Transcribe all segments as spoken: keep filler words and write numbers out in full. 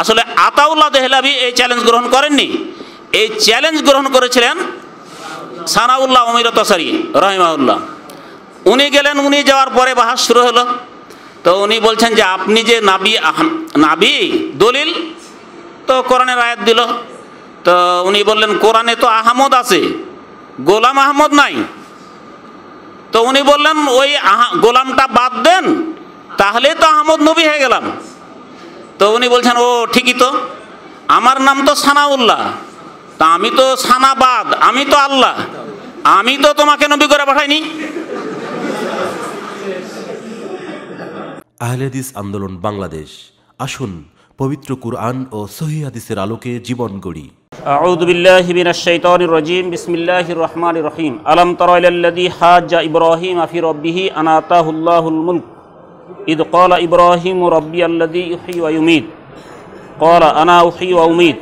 আসলে আতাউল্লাহ দেহলভী এই চ্যালেঞ্জ গ্রহণ করেননি, এই চ্যালেঞ্জ গ্রহণ করেছিলেন সানাউল্লাহ ওমিরতসারি রহিমাহুল্লাহ। উনি গেলেন, উনি যাওয়ার পরে বাহাস শুরু হলো। তো উনি বলছেন যে আপনি যে নাবি নাবি দলিল, তো কোরআনের আয়াত দিল। তো উনি বললেন কোরআনে তো আহমদ আছে, গোলাম আহমদ নাই। তো উনি বললেন ওই গোলামটা বাদ দেন, তাহলে তো আহমদ নবী হয়ে গেলাম। তো উনি বলছেন ও ঠিকই তো, আমার নাম তো সানাউল্লাহ, তা আমি তো সানাবাদ, আমি তো আল্লাহ, আমি তো তোমাকে নবী করে পাঠাইনি। আহলে হাদিস আন্দোলন বাংলাদেশ, আসুন পবিত্র কুরআন ও সহিহ হাদিসের আলোকে জীবন গড়ি। আউযু বিল্লাহি মিনাশ শাইতানির রাজীম, বিসমিল্লাহির রহমানির রহিম। আলাম তারা ইলাল্লাযী হাজ্জা ইব্রাহিম ফি রাব্বিহি আন আতাহুল্লাহুল মুলক ইয ক্বালা ইব্রাহিম রাব্বিয়াল্লাযী ইউহয়ী ওয়া ইউমীত ক্বালা আনা উহয়ী ওয়া উমীত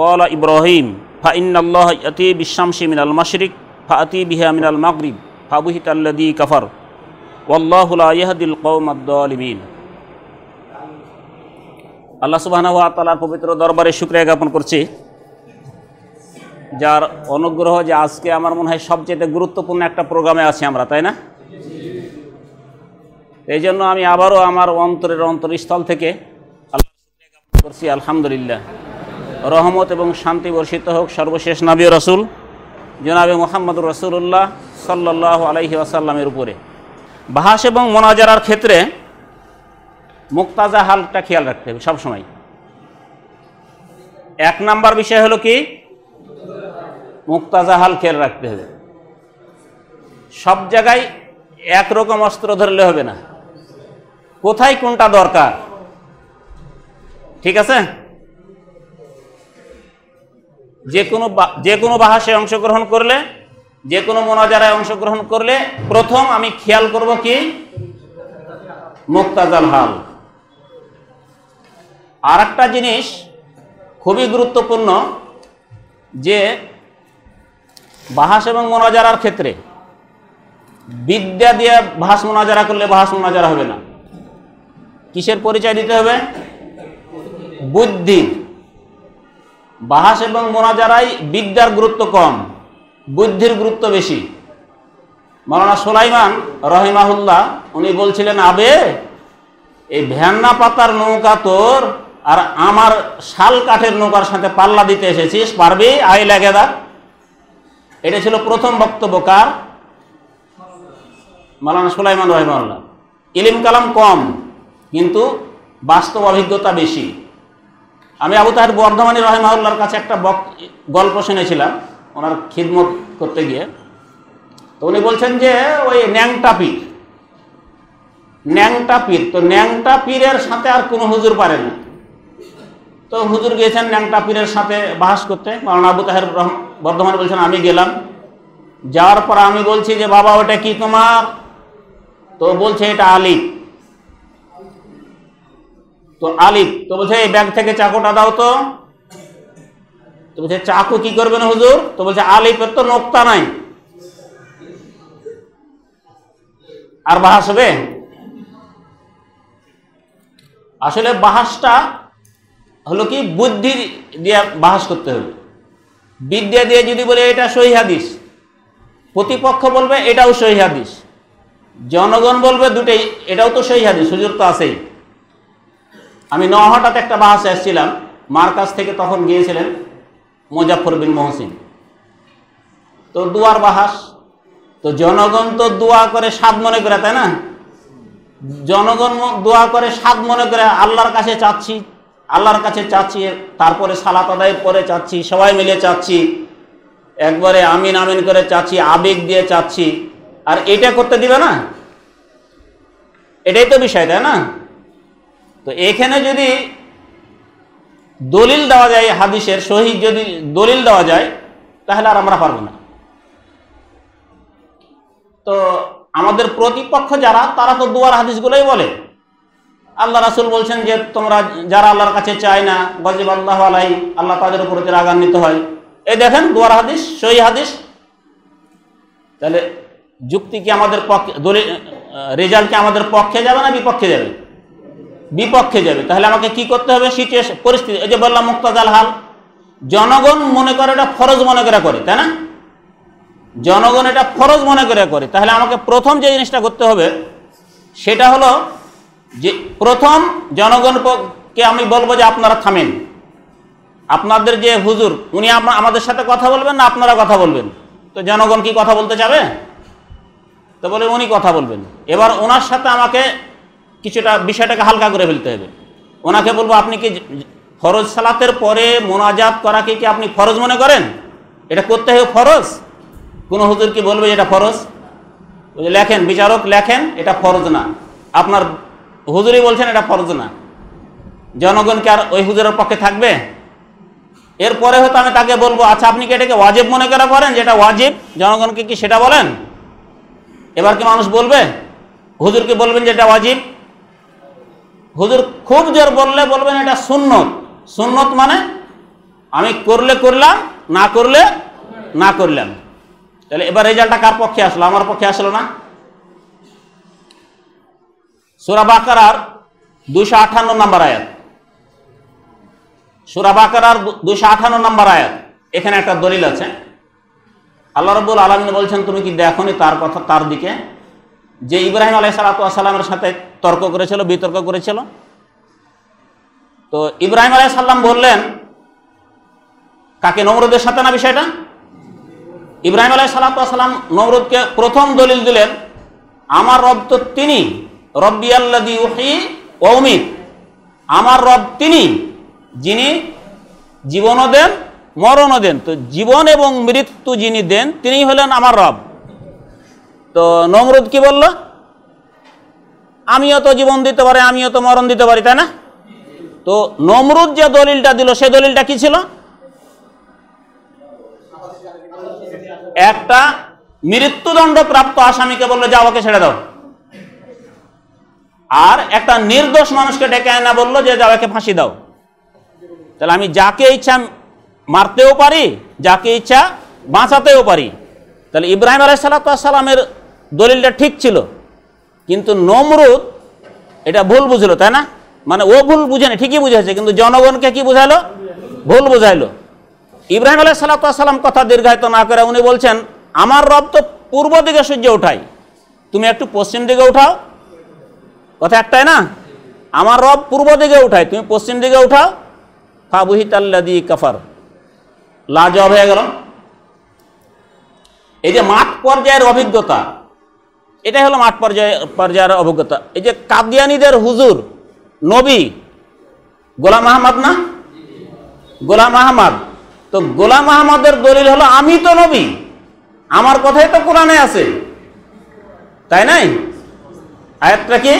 ক্বালা ইব্রাহিম ফা ইন্নাল্লাহা ইয়াতি বিশ-শামসি মিনাল মাশরিক ফাআতি বিহা মিনাল মাগরিব ফাবুহিতাল্লাযী কাফার ওয়াল্লাহু লা ইয়াহদিল কওমাদ যালিমিন। আল্লাহ সুবহানাহু ওয়া তাআলার পবিত্র দরবারে শুকরিয়া জ্ঞাপন করছি, যার অনুগ্রহ যে আজকে আমার মনে হয় সবচেয়ে গুরুত্বপূর্ণ একটা প্রোগ্রামে আছি আমরা, তাই না? এই জন্য আমি আবারও আমার অন্তরের অন্তরস্থল থেকে আল্লাহ শুকরিয়া জ্ঞাপন করছি। আলহামদুলিল্লাহ, রহমত এবং শান্তি বর্ষিত হোক সর্বশেষ নবী ও রাসূল জনাবে মুহাম্মদুর রাসূলুল্লাহ সাল্লাল্লাহু আলাইহি ওয়াসাল্লামের উপরে। বাহাস এবং মোনাজারার ক্ষেত্রে মুক্তাজা হালটা খেয়াল রাখতে হবে সবসময়। এক নাম্বার বিষয় হলো কি, মুক্তাজা হাল খেয়াল রাখতে হবে। সব জায়গায় একরকম অস্ত্র ধরলে হবে না, কোথায় কোনটা দরকার, ঠিক আছে? যে কোনো যে কোনো বাহাসে অংশগ্রহণ করলে, যে কোনো মোনাজারায় অংশগ্রহণ করলে প্রথম আমি খেয়াল করব কি, মুক্তাজাল হাল। আর একটা জিনিস খুবই গুরুত্বপূর্ণ, যে বাহাস এবং মোনাজারার ক্ষেত্রে বিদ্যা দিয়ে বাহাস মোনাজারা করলে বাহাস মোনাজারা হবে না। কিসের পরিচয় দিতে হবে? বুদ্ধি। বাহাস এবং মোনাজারায় বিদ্যার গুরুত্ব কম, বুদ্ধির গুরুত্ব বেশি। মাওলানা সুলাইমান রহিমাহুল্লাহ উনি বলছিলেন, আবে এই ভ্যান্না পাতার নৌকা তোর আর আমার শাল কাঠের নৌকার সাথে পাল্লা দিতে এসেছিস, পারবি? আই লাগে দা। এটা ছিল প্রথম বক্তব্য কার? মাওলানা সুলাইমান রহিমাহুল্লাহ। ইলিম কালাম কম কিন্তু বাস্তব অভিজ্ঞতা বেশি। আমি আবু তহর বর্ধমানী রহিমাহুল্লাহর কাছে একটা গল্প শুনেছিলাম ওনার খিদমত করতে গিয়ে। তো উনি বলছেন যে ওই ন্যাংটা পীর, ন্যাংটা পীর তো ন্যাংটা পীরের সাথে আর কোনো হুজুর পারে না। তো হুজুর গিয়েছেন ন্যাংটা পীরের সাথে বাহাস করতে। মাওলানা আবু তাহের বর্ধমানে বলছেন আমি গেলাম, যাওয়ার পর আমি বলছি যে বাবা ওটা কি তোমার? তো বলছে এটা আলিফ। তো আলিফ, তো বলছে এই ব্যাগ থেকে চাকুটা দাও। তো তো বলছে চাকু কি করবেন হুজুর? তো বলছে আলিফের তো নোক্তা নাই, আর বাহাস হবে? আসলে বাহাসটা হলো কি, বুদ্ধি দিয়ে বাহাস করতে হবে। বিদ্যা দিয়ে যদি বলে এটা সহিহ হাদিস, প্রতিপক্ষ বলবে এটাও সহিহ হাদিস, জনগণ বলবে দুটোই এটাও তো সহিহ হাদিস, সুযোগ তো আছেই। আমি নওহাটাতে একটা বাহাসে এসেছিলাম, মার কাছ থেকে তখন গিয়েছিলেন মোজাফফর বিন মোহসিন। তো দুয়ার বাহাস, তো জনগণ তো দোয়া করে স্বাদ মনে করে, তাই না? জনগণ দোয়া করে স্বাদ মনে করে, আল্লাহর কাছে চাচ্ছি, আল্লাহর কাছে চাচ্ছি, তারপরে সালাত আদায়ের পরে চাচ্ছি, সবাই মিলে চাচ্ছি, একবারে আমিন আমিন করে চাচ্ছি, আবেগ দিয়ে চাচ্ছি। আর এটা করতে দিবে না, এটাই তো বিষয়, তাই না? তো এখানে যদি দলিল দেওয়া যায় হাদিসের সহিহ, যদি দলিল দেওয়া যায় তাহলে আর আমরা পারবো না। তো আমাদের প্রতিপক্ষ যারা, তারা তো দুয়ার হাদিসগুলোই বলে। আল্লাহ রাসূল বলছেন যে তোমরা যারা আল্লাহর কাছে চায় না, গজব আল্লাহ আলাইহি, আল্লাহ তাদের উপরে রাগান্বিত হয়। এই দেখেন দুয়ার হাদিস, সহিহ হাদিস। তাহলে যুক্তি কি আমাদের পক্ষে, রেজাল্ট কি আমাদের পক্ষে যাবে না বিপক্ষে যাবে? विपक्षे जाबे ताहले आमाके की करते होबे सिचुएशन परिस्थिति ए जे बोललाम मुक्तादाल हाल जनगण मने करे एटा फरज मने करे करे ताई ना जनगण एटा फरज मने करे करे ताहले आमाके प्रथम जे जिनिसटा करते होबे सेटा हलो जे प्रथम जनगणके आमी बोलबो जे आपनारा थामेन आपनादेर जे हुजूर उनि आमादेर साथे कथा बोलबेन ना आपनारा कथा बोलबेन तो जनगण की कथा बोलते जाबे तो बोले उनि कथा बोलबेन एबार ओनार साथे आमाके কিছুটা বিষয়টাকে হালকা করে ফেলতে হবে ওনাকে বলবো আপনি কি ফরজ সালাতের পরে মুনাজাত করাকে কি আপনি ফরজ মনে করেন এটা করতে হয় ফরজ কোন হুজুর কি বলবে এটা ফরজ ওই যে লেখেন বিচারক লেখেন এটা ফরজ না আপনার হুজুরই বলছেন এটা ফরজ না জনগণ কি আর ওই হুজুরের পক্ষে থাকবে এরপরে হয়তো আমি তাকে বলবো আচ্ছা আপনি কি এটাকে ওয়াজিব মনে করা করেন যেটা ওয়াজিব জনগণকে কি সেটা বলেন এবার কি মানুষ বলবে হুজুরকে বলবেন যেটা ওয়াজিব हुजूर खूब जोर बोलले बोलबेन एटा सुन्नत सुन्नत माने आमी करले करलाम ना करले ना करलाम ताहले एबार रेजाल्टटा कार पक्षे आसलो आमार पक्षे आसलो ना सूरा बाकारार दो सौ अट्ठावन नम्बर आयात सूरा बाकारार दो सौ अट्ठावन नम्बर आयात एखाने एकटा दलिल आछे आल्लाह रब्बुल आलामीन बोलछेन तुमि कि देखोनी तार कथा तार दिके যে ইব্রাহিম আলাইহিস সালামের সাথে তর্ক করেছিল বিতর্ক করেছিল তো ইব্রাহিম আলাইহিস সালাম বললেন কাকে নমরুদের সাথে না বিষয়টা ইব্রাহিম আলাইহিস সালাম নমরুদকে প্রথম দলিল দিলেন আমার রব তো তিনি রব্বিয়াল্লাযী ইউহী ওয়া উমীত আমার রব তিনি যিনি জীবনও দেন মরণও দেন তো জীবন এবং মৃত্যু যিনি দেন তিনিই হলেন আমার রব तो नमरुद की बोल आमियो तो जीवन दीते पारी आमियो तो मरण दीते पारी ताई ना तो नमरुद जो दलिलटा दिल से दलिलटा कि छिलो एकटा मृत्युदंड प्राप्त आसामी के बोल जाओ के छेड़े दाओ और एक निर्दोष मानुष के डेके आना बोल जाओ के फाँसी दाओ ताहले आमी जाके इच्छा मारतेओ पारी जाके इच्छा बाँचातेओ पारी তাহলে ইব্রাহিম আলাইহিস সালামের দলিলটা ঠিক ছিল কিন্তু নমরুদ এটা ভুল বুঝলো তাই না মানে ও ভুল বুঝেনি ঠিকই বুঝেছে কিন্তু জনগণকে কি বুঝালো ভুল বুঝাইলো ইব্রাহিম আলাইহিস সালাম কথা দীর্ঘায়িত না করে উনি বলছেন আমার রব তো পূর্ব দিকে সূর্য উঠায় তুমি একটু পশ্চিম দিকে উঠাও কথা একটাই না আমার রব পূর্ব দিকে উঠায় তুমি পশ্চিম দিকে উঠাও ফাবুহিতাল্লাযী কাফার লাজব হয়ে গেল এই যে মাঠ পর্যায়ের অভিজ্ঞতা এটাই হলো মাঠ পর্যায়ে পর্যায়ের অভিজ্ঞতা এই যে কাদিয়ানীদের হুজুর নবী গোলাম আহমদ না গোলাম আহমদ তো গোলাম আহমদের দলিল হলো আমি তো নবী আমার কথাই তো কোরআনে আছে তাই নাই আয়াতটা কি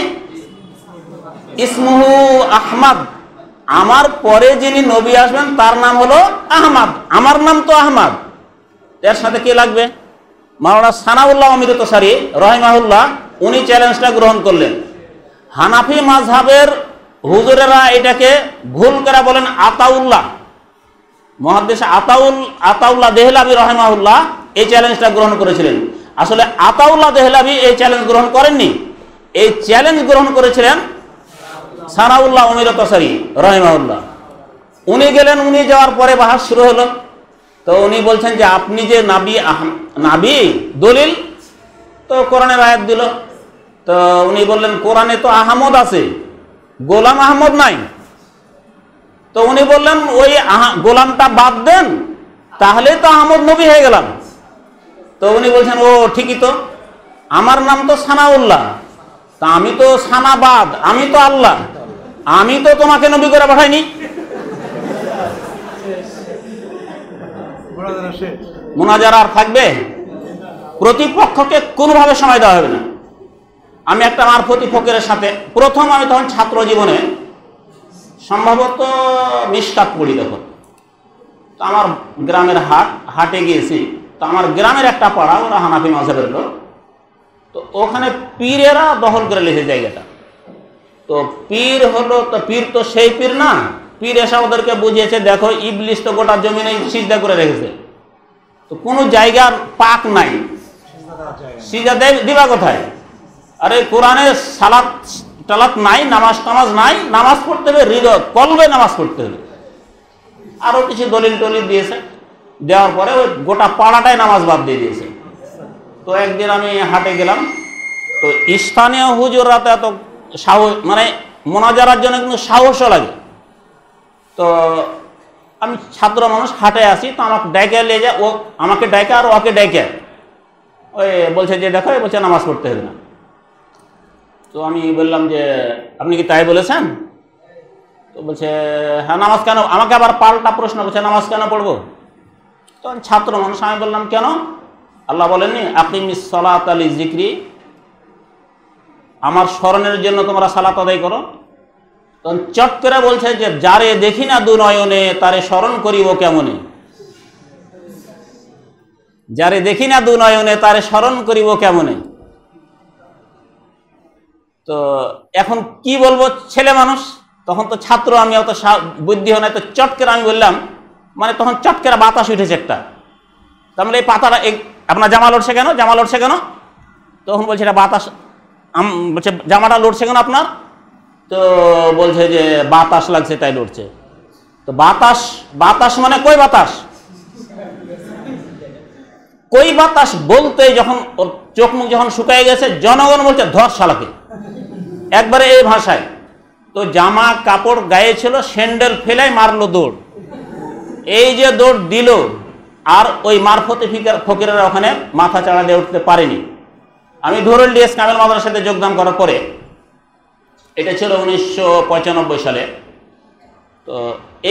ইসমুহু আহমদ আমার পরে যিনি নবী আসবেন তার নাম হলো আহমদ আমার নাম তো আহমদ এর সাথে কি লাগবে মাওলানা সানাউল্লাহ অমৃতসারী রহিমাহুল্লাহ উনি চ্যালেঞ্জটা গ্রহণ করলেন হানাফি মাযহাবের হুজুরেরা এটাকে ভুল করে বলেন আতাউল্লাহ মুহাদ্দিস আতাউল আতাউল্লাহ দেহলাভী রহিমাহুল্লাহ এই চ্যালেঞ্জটা গ্রহণ করেছিলেন আসলে আতাউল্লাহ দেহলাভী এই চ্যালেঞ্জ গ্রহণ করেননি এই চ্যালেঞ্জ গ্রহণ করেছিলেন সানাউল্লাহ অমৃতসারী রহিমাহুল্লাহ উনি গেলেন উনি যাওয়ার পরে বাহাস শুরু হলো तो उन्हीं बोलছেন যে আপনি যে নবী নবী দলিল তো কোরআনের আয়াত দিল তো উনি বললেন কোরআনে তো আহমদ আছে গোলাম আহমদ নাই তো উনি বললেন ওই গোলামটা বাদ দেন তাহলে তো আহমদ নবী হয়ে গেলাম তো উনি বলছেন ও ঠিকই তো আমার নাম তো সানাউল্লাহ তা আমি তো সানাবাদ আমি তো আল্লাহ আমি তো তোমাকে নবী করে পাঠাইনি মুনাজারা আর থাকবে প্রতিপক্ষকে কোনোভাবে সময় দেওয়া হবে না আমি একটা আমার প্রতিপক্ষের সাথে প্রথম আমি তখন ছাত্র জীবনে সম্ভবত মিশকাত পড়ি তখন তো আমার গ্রামের হাট হাটে গিয়েছি তো আমার গ্রামের একটা পাড়া ওরা হানাফি মাযহাবের লোক তো ওখানে পীরেরা দখল করে লেছে জায়গাটা তো পীর হলো তো পীর তো সেই পীর না পীর এসে ওদেরকে বুঝিয়েছে দেখো ইবলিস তো গোটা জমিনে সিজদা করে রেখেছে তো কোনো জায়গা পাক নাই সিজদা দিবা কোথায় আরে কোরআনে সালাত तलात नाई नामाज टामाज नाई नामाज पढ़ते हुए हृदय कल्बे नामाज पढ़ते हुए आरो किसी दलिल टलिल दिए देवार पर गोटा पाड़ाटाई नामाज बाद दिए दिए। तो एक दिन आमी हाटे गेलाम तो स्थानीय हुजुररा तो साहस माने मोनाजारार जन्य किन्तु साहसो लागे। तो आमी छात्र मानुष हाटे आसि तो आमाके डाके ले जाए ओ आमाके डाके आर ओके डाके ओई बोलछे जे देखो बोलछे नामाज पढ़ते हबे ना। तो आमी बोललाम जे आपनि कि ताई बोलेछेन? तो बोलछे हाँ नामाज केन आमाके आबार पाल्टा प्रश्न बोलछे नामाज केन पढ़बो। तो आमी छात्र मानुष आमी बोललाम केन আল্লাহ বলেন নি আকিমিস সালাত আলি যিকরি আমার স্মরণের জন্য তোমরা সালাত আদায় করো। তখন চট করে বলছে যে যারে দেখি না দু নয়নে তারে স্মরণ করিব কেমনে, যারে দেখি না দু নয়নে তারে স্মরণ করিব কেমনে। তো এখন কি বলবো ছেলে মানুষ তখন তো ছাত্র আমি অত বুদ্ধি হয় না। তো চট করে আমি বললাম মানে তখন চট করে বাতাস উঠেছে একটা তাহলে এই পাতাটা এক अपना जामा लड़से क्या जामा लड़से क्या तक बोलते बतास जामा लड़से क्या अपन तो बोलते जे बतास लगे तई लड़से तो बतास बतास माने कोई बतास कोई बतास बोलते जखन चोख मुख जखन शुकाय गेछे जनगण बोलते धर शालाके एक बारे ए भाषाय। तो जामा कपड़ गाये छिलो सैंडल फेलाई मारलो दौड़ एई जे दौड़ दिल আর ওই মারফতে ফকিরেরা ওখানে মাথা চাড়া দিয়ে উঠতে পারেনি। আমি ধরুল ডিএস কামেল মাদ্রাসার সাথে যোগদান করার পরে এটা ছিল উনিশশো পঁচানব্বই সালে। তো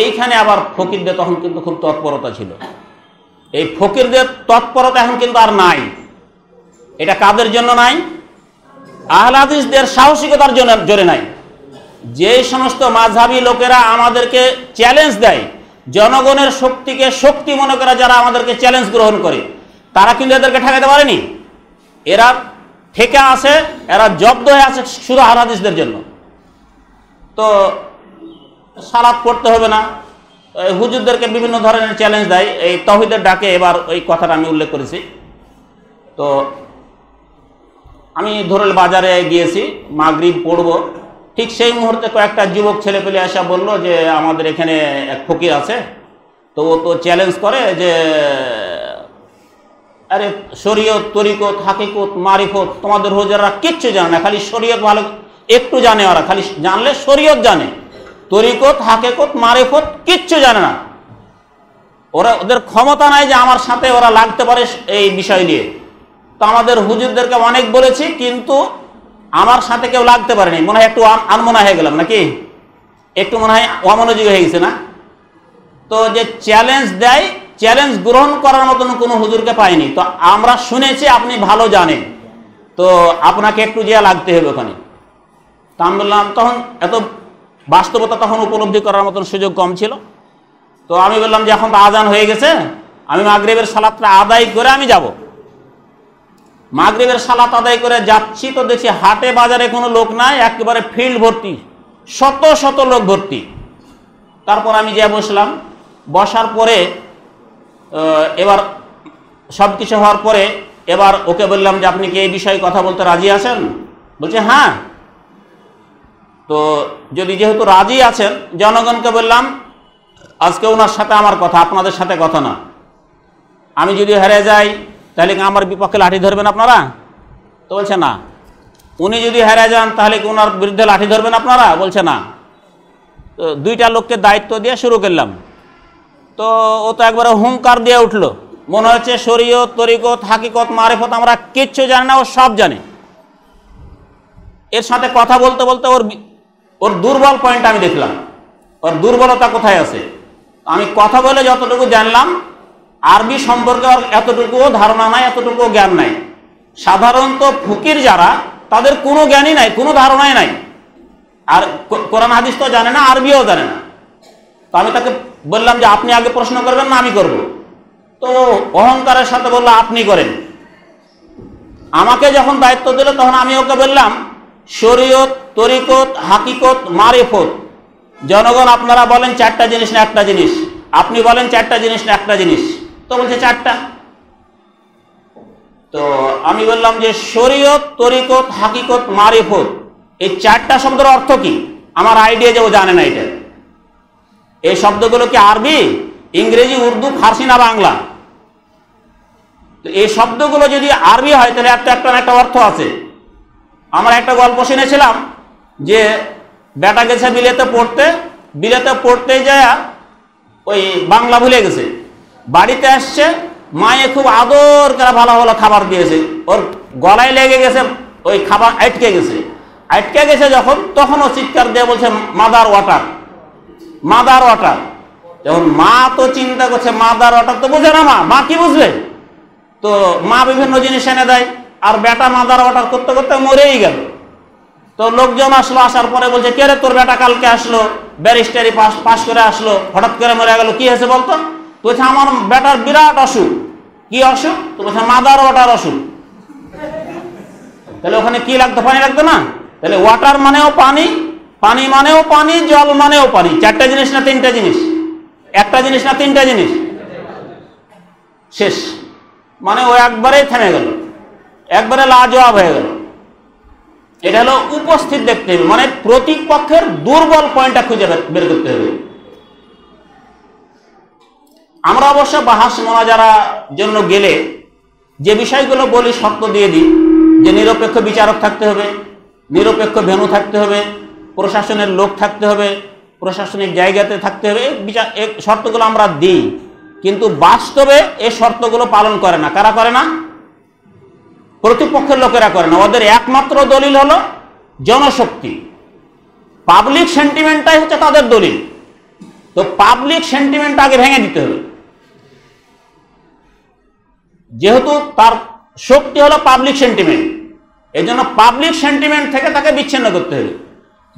এইখানে আবার ফকিরদের তখন কিন্তু খুব তৎপরতা ছিল। এই ফকিরদের তৎপরতা এখন কিন্তু আর নাই। এটা কাদের জন্য নাই? আহলে হাদিসদের সাহসিকতার জন্য জোরে নাই। যে সমস্ত মাযহাবী লোকেরা আমাদেরকে চ্যালেঞ্জ দেয় জনগণের শক্তিকে শক্তি মনে করে যারা আমাদেরকে চ্যালেঞ্জ গ্রহণ করে তারা কিন্তু এদেরকে ঠেকাতে পারেনি। এরা ঠেকে আছে, এরা জব্দ হয়ে আছে শুধু হাদিসদের জন্য। তো সালাত পড়তে হবে না হুজুরদেরকে বিভিন্ন ধরনের চ্যালেঞ্জ দেয় এই তাওহীদের ডাকে। এবার ওই কথাটা আমি উল্লেখ করেছি। তো আমি ধরেল বাজারে গিয়েছি মাগরিব পড়ব, ठीक से ही मुहूर्ते कयेकटा युवक छेले पेले आसा बोललो जे आमादेर एखाने एक फकिर आछे तो वो तो चैलेंज करे जे अरे शरियत तरिकत हकीकत मारिफत तोमादेर हुजुररा किच्छु जाने ना, खाली शरियत भालो एकटू जाने ओरा, खाली जानले शरियत जाने तरिकत हकीकत मारिफत किच्छु जाने ना ओरा, ओदेर क्षमता नाई जे आमार साथे ओरा लागते पारे एई विषय निये। तो आमादेर हुजुरदेरके अनेक बोलेछि किन्तु আমার সাথে কেউ লাগতে পারেনি। মনে হয় একটু আনমনা হয়ে গেলাম নাকি, একটু মনে হয় অমনোযোগী হয়ে গেছে না। তো যে চ্যালেঞ্জ দেয় চ্যালেঞ্জ গ্রহণ করার মতন কোনো হুজুরকে পাইনি। তো আমরা শুনেছি আপনি ভালো জানেন তো আপনাকে একটু যা লাগতে হবে ওখানে। তা আমি বললাম তখন এত বাস্তবতা তখন উপলব্ধি করার মতন সুযোগ কম ছিল। তো আমি বললাম যে এখন তো আজান হয়ে গেছে আমি মাগরিবের সালাতটা আদায় করে আমি যাব। মাগরিবের সালাত আদায় করে যাচ্ছি তো দেখি হাটে বাজারে কোনো লোক নাই, একেবারে ফিল্ড ভর্তি, শত শত লোক ভর্তি। তারপর আমি যা বসলাম, বসার পরে এবার সব কিছু হওয়ার পরে এবার ওকে বললাম যে আপনি কি এই বিষয়ে কথা বলতে রাজি আছেন? বলছে হ্যাঁ। তো যদি যেহেতু রাজি আছেন জনগণকে বললাম আজকে ওনার সাথে আমার কথা, আপনাদের সাথে কথা না। আমি যদি হেরে যাই তাহলে কি আমার বিপক্ষে লাঠি ধরবেন আপনারা? তো বলছে না। উনি যদি হেরে যান তাহলে কি ওনার বিরুদ্ধে লাঠি ধরবেন আপনারা? বলছে না। তো দুইটা লোককে দায়িত্ব দিয়ে শুরু করলাম। তো ও তো একবারে হুংকার দিয়ে উঠলো, মনে হচ্ছে শরীয়ত তরিকত হাকিকত মারিফত আমরা কিচ্ছু জানি না, ও সব জানে। এর সাথে কথা বলতে বলতে ওর ওর দুর্বল পয়েন্ট আমি দেখলাম, ওর দুর্বলতা কোথায় আছে। আমি কথা বলে যতটুকু জানলাম আরবি সম্পর্কে আর এতটুকুও ধারণা নাই, এতটুকুও জ্ঞান নাই। সাধারণত ফকির যারা তাদের কোনো জ্ঞানই নাই, কোনো ধারণাই নাই, আর কোরআন হাদিস তো জানে না, আরবিও জানে না। তো আমি তাকে বললাম যে আপনি আগে প্রশ্ন করবেন না আমি করব? তো অহংকারের সাথে বললো আপনি করেন। আমাকে যখন দায়িত্ব দিল তখন আমি ওকে বললাম শরীয়ত তরিকত হাকিকত মারিফত জনগণ আপনারা বলেন চারটা জিনিস না একটা জিনিস, আপনি বলেন চারটা জিনিস না একটা জিনিস। তো বলছে চারটা। তো আমি বললাম যে শরীয়ত তরিকত হাকিকত মারিফত এই চারটা শব্দের অর্থ কি? আমার আইডিয়া যে ও জানে না এটা। এই শব্দগুলো কি আরবি, ইংরেজি, উর্দু, ফার্সি না বাংলা? তো এই শব্দগুলো যদি আরবি হয় তাহলে একটা একটা অর্থ আছে। আমরা একটা গল্প শুনেছিলাম যে বেটা গেছে বিলেতে পড়তে, বিলেতে পড়তে যায় ওই বাংলা ভুলে গেছে, বাড়িতে আসছে, মায়ে খুব আদর করে ভালো ভালো খাবার দিয়েছে, ওর গলায় লেগে গেছে, ওই খাবার আটকে গেছে। আটকে গেছে যখন তখন ও চিৎকার দিয়ে বলছে মাদার ওয়াটার, মাদার ওয়াটার। যখন মা তো চিন্তা করছে মাদার ওয়াটার তো বুঝে না, মা মা কি বুঝবে, তো মা বিভিন্ন জিনিস এনে দেয়, আর বেটা মাদার ওয়াটার করতে করতে মরেই গেল। তো লোকজন আসলো, আসার পরে বলছে কে রে তোর বেটা কালকে আসলো, ব্যারিস্টারি পাস পাস করে আসলো, হঠাৎ করে মরে গেল, কি হয়েছে বলতো? তো বলছে আমার বেটার বিরাট অসুখ। কি অসুখ? তো বলছে মাদার ওয়াটার অসুখ। তাহলে ওখানে কি লাগতো? পানি লাগতো না? তাহলে ওয়াটার মানেও পানি, পানি মানেও পানি, জল মানেও পানি। চারটা জিনিস না তিনটা জিনিস? একটা জিনিস না তিনটা জিনিস? শেষ। মানে ও একবারেই থেমে গেল, একবারে লাজবাব হয়ে গেল। এটা হলো উপস্থিত দেখতে হবে, মানে প্রতিপক্ষের দুর্বল পয়েন্টটা খুঁজে বের করতে হবে। আমরা অবশ্য বাহাস মোনাজারা জন্য গেলে যে বিষয়গুলো বলি শর্ত দিয়ে দিই, যে নিরপেক্ষ বিচারক থাকতে হবে, নিরপেক্ষ ভেন্যু থাকতে হবে, প্রশাসনের লোক থাকতে হবে, প্রশাসনিক জায়গাতে থাকতে হবে, বিচার শর্তগুলো আমরা দিই। কিন্তু বাস্তবে এই শর্তগুলো পালন করে না। কারা করে না? প্রতিপক্ষের লোকেরা করে না। ওদের একমাত্র দলিল হলো জনশক্তি, পাবলিক সেন্টিমেন্টটাই হচ্ছে তাদের দলিল। তো পাবলিক সেন্টিমেন্ট আগে ভেঙে দিতে হবে, যেহেতু তার শক্তি হলো পাবলিক সেন্টিমেন্ট, এই জন্য পাবলিক সেন্টিমেন্ট থেকে তাকে বিচ্ছিন্ন করতে হবে।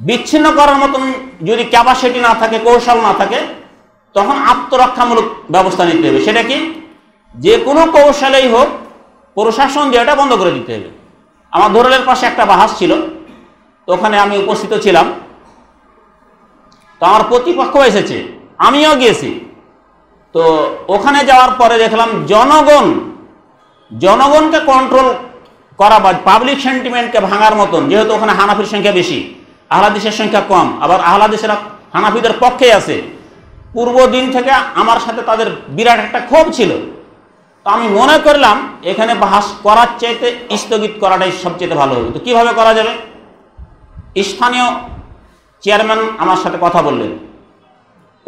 বিচ্ছিন্ন করার মতন যদি ক্যাপাসিটি না থাকে, কৌশল না থাকে, তখন আত্মরক্ষামূলক ব্যবস্থা নিতে হবে। সেটা কি? যে কোনো কৌশলেই হোক প্রশাসন যেটা বন্ধ করে দিতে হবে। আমার ধরলের পাশে একটা বাহাস ছিল, তো ওখানে আমি উপস্থিত ছিলাম। তো আমার প্রতিপক্ষ এসেছে, আমিও গিয়েছি। তো ওখানে যাওয়ার পরে দেখলাম জনগণ, জনগণকে কন্ট্রোল করা বা পাবলিক সেন্টিমেন্টকে ভাঙার মতন, যেহেতু ওখানে হানাফির সংখ্যা বেশি, আহলাদিসের সংখ্যা কম, আবার আহলাদিসেরা হানাফিদের পক্ষে আছে। পূর্ব দিন থেকে আমার সাথে তাদের বিরাট একটা ক্ষোভ ছিল। তো আমি মনে করলাম এখানে বাহাস করার চাইতে স্থগিত করাটাই সবচেয়ে ভালো হবে। তো কীভাবে করা যাবে? স্থানীয় চেয়ারম্যান আমার সাথে কথা বললেন,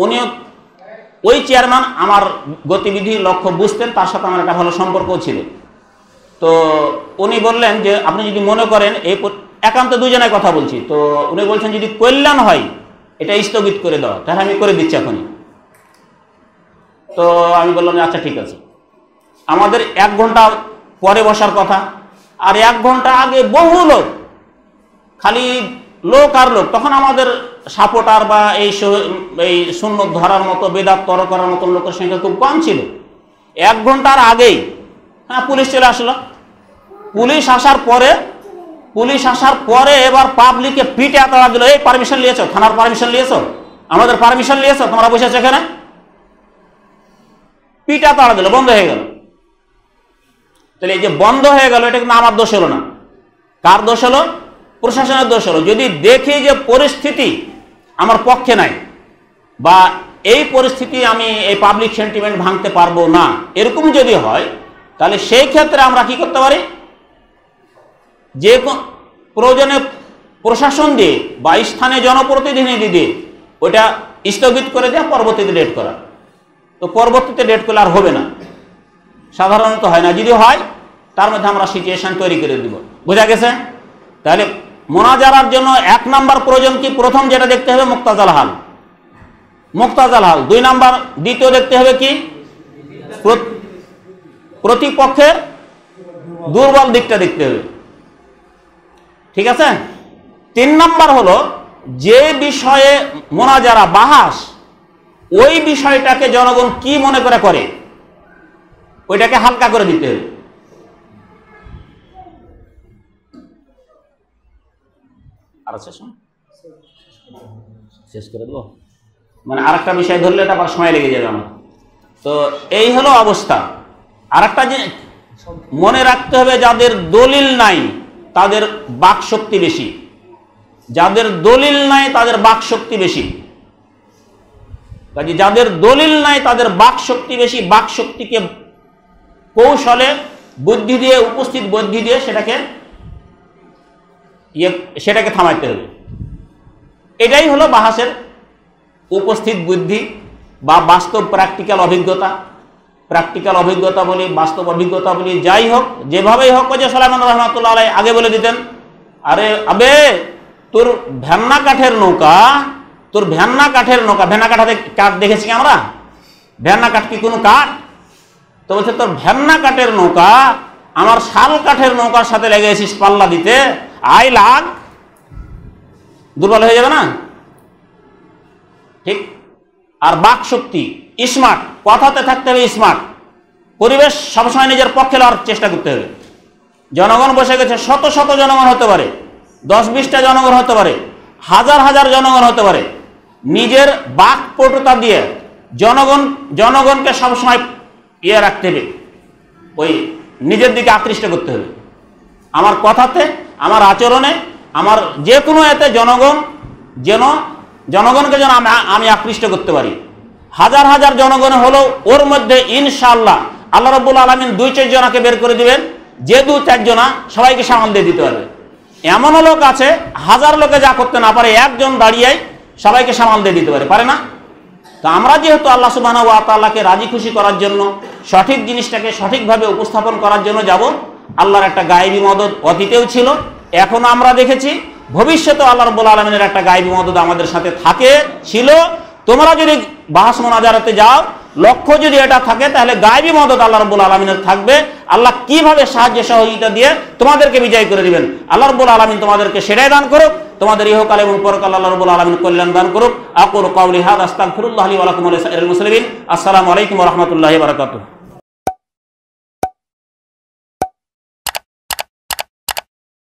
উনিও ওই চেয়ারম্যান আমার গতিবিধি লক্ষ্য বুঝতেন, তার সাথে আমার একটা ভালো সম্পর্কও ছিল। তো উনি বললেন যে আপনি যদি মনে করেন, এই একান্ত দুজনে কথা বলছি, তো উনি বলছেন যদি কল্যাণ হয় এটা স্থগিত করে দেওয়া, তাহলে আমি করে দিচ্ছি এখনই। তো আমি বললাম আচ্ছা ঠিক আছে। আমাদের এক ঘন্টা পরে বসার কথা, আর এক ঘন্টা আগে বহু লোক, খালি লোক আর লোক। তখন আমাদের সাপোর্টার বা এই এই সুন্নত ধরার মতো, বেদাত তর করার মতো লোকের সংখ্যা খুব কম ছিল। এক ঘন্টার আগেই হ্যাঁ পুলিশ চলে আসলো। পুলিশ আসার পরে পুলিশ আসার পরে এবার পাবলিককে পিটে আতড়া দিল। এই পারমিশন নিয়েছো? থানার পারমিশন নিয়েছো? আমাদের পারমিশন নিয়েছো? তোমরা বসেছো এখানে? পিটে আতড়া দিল, বন্ধ হয়ে গেল। তাহলে এই যে বন্ধ হয়ে গেল, এটা কিন্তু আমার দোষ হলো না। কার দোষ হলো? প্রশাসনের দোষ হলো। যদি দেখি যে পরিস্থিতি আমার পক্ষে নাই, বা এই পরিস্থিতি আমি এই পাবলিক সেন্টিমেন্ট ভাঙতে পারবো না, এরকম যদি হয় তাহলে সেই ক্ষেত্রে আমরা কি করতে পারি? যে প্রয়োজনে প্রশাসন দিয়ে বা স্থানীয় জনপ্রতিনিধি দিয়ে ওটা স্থগিত করে দেওয়া, পরবর্তীতে ডেট করা। তো পরবর্তীতে ডেট করলে আর হবে না, সাধারণত হয় না। যদি হয় তার মধ্যে আমরা সিচুয়েশন তৈরি করে দিব। বোঝা গেছে? তাহলে মোনাজারার জন্য এক নম্বর প্রয়োজন কি? প্রথম যেটা দেখতে হবে মুক্তাজাল হাল, মুক্তাজাল হাল। দুই নম্বর, দ্বিতীয় দেখতে হবে কি? প্রতিপক্ষের দুর্বল দিকটা দেখতে হবে। ঠিক আছে? তিন নম্বর হলো যে বিষয়ে মোনাজারা বাহাস, ওই বিষয়টাকে জনগণ কি মনে করে করে ওইটাকে হালকা করে দিতে হবে। আর শেষ শেষ করে দেবো, মানে আর একটা বিষয় ধরলে এটা আবার সময় লেগে যাবে আমার। তো এই হলো অবস্থা। আর একটা জিনিস মনে রাখতে হবে, যাদের দলিল নাই তাদের বাক শক্তি বেশি। যাদের দলিল নাই তাদের বাক শক্তি বেশি। কাজেই যাদের দলিল নাই তাদের বাক শক্তি বেশি, বাক শক্তিকে কৌশলে বুদ্ধি দিয়ে উপস্থিত বুদ্ধি দিয়ে সেটাকে সেটাকে থামাইতে হবে। এটাই হলো বাহাসের উপস্থিত বুদ্ধি বা বাস্তব প্র্যাকটিক্যাল অভিজ্ঞতা। প্র্যাকটিক্যাল অভিজ্ঞতা বলি, বাস্তব অভিজ্ঞতা বলি, যাই হোক যেভাবেই হোক। যে সালামান রহমাতুল্লাহ আলাইহি আগে বলে দিতেন, আরে আবে তোর ভ্যান্না কাঠের নৌকা, তোর ভ্যান্না কাঠের নৌকা, ভ্যান্না কাঠাতে কাঠ দেখেছি আমরা, ভ্যান্না কাঠ কি কোনো কাঠ? তো বলছে তোর ভ্যান্না কাঠের নৌকা আমার শাল কাঠের নৌকার সাথে লেগে এসিস পাল্লা দিতে, আই লাগ, দুর্বল হয়ে যাবে না? ঠিক। আর বাক শক্তি, স্মার্ট, কথাতে থাকতে হবে স্মার্ট, পরিবেশ সবসময় নিজের পক্ষে লওয়ার চেষ্টা করতে হবে। জনগণ বসে গেছে, শত শত জনগণ হতে পারে, দশ বিশটা জনগণ হতে পারে, হাজার হাজার জনগণ হতে পারে, নিজের বাকপটুতা দিয়ে জনগণ জনগণকে সবসময় ইয়ে রাখতে হবে, ওই নিজের দিকে আকৃষ্ট করতে হবে। আমার কথাতে, আমার আচরণে, আমার যে কোনো এতে জনগণ যেন জনগণকে যেন আমি আকৃষ্ট করতে পারি। হাজার হাজার জনগণ হলো ওর মধ্যে ইনশাআল্লাহ আল্লাহ রাব্বুল আলামিন দুই চারজনাকে বের করে দিবেন, যে দুই চারজনা সবাইকে সামাল দিয়ে দিতে পারবে। এমনও লোক আছে হাজার লোকে যা করতে না পারে একজন দাঁড়িয়ে সবাইকে সামাল দিয়ে দিতে পারে, পারে না? তো আমরা যেহেতু আল্লাহ সুবহানাহু ওয়া তাআলাকে রাজি খুশি করার জন্য সঠিক জিনিসটাকে সঠিকভাবে উপস্থাপন করার জন্য যাব, আল্লাহর একটা গায়েবী মদদ অতীতেও ছিল, এখনও আমরা দেখেছি, ভবিষ্যতে আল্লাহ রাব্বুল আলামিনের একটা গায়েবী মদদ আমাদের সাথে থাকে, ছিল। তোমরা যদি বাহাস মোনাজারাতে যাও, লক্ষ্য যদি এটা থাকে তাহলে গায়েবী মদদ আল্লাহ রাব্বুল আলামিনের থাকবে। আল্লাহ কিভাবে সাহায্য সহযোগিতা দিয়ে তোমাদেরকে বিজয় করে দিবেন, আল্লাহ রাব্বুল আলামিন তোমাদেরকে সেটাই দান করুক, তোমাদের ইহকাল এবং পরকাল আল্লাহ রাব্বুল আলামিন কল্যাণ দান করুক। আকুলু কাওলি হাযা আস্তাগফিরুল্লাহ লি ওয়া লাকুম ওয়া লিসাইরিল মুসলিমিন। আসসালামু আলাইকুম ওয়া রাহমাতুল্লাহি ওয়া বারাকাতুহু।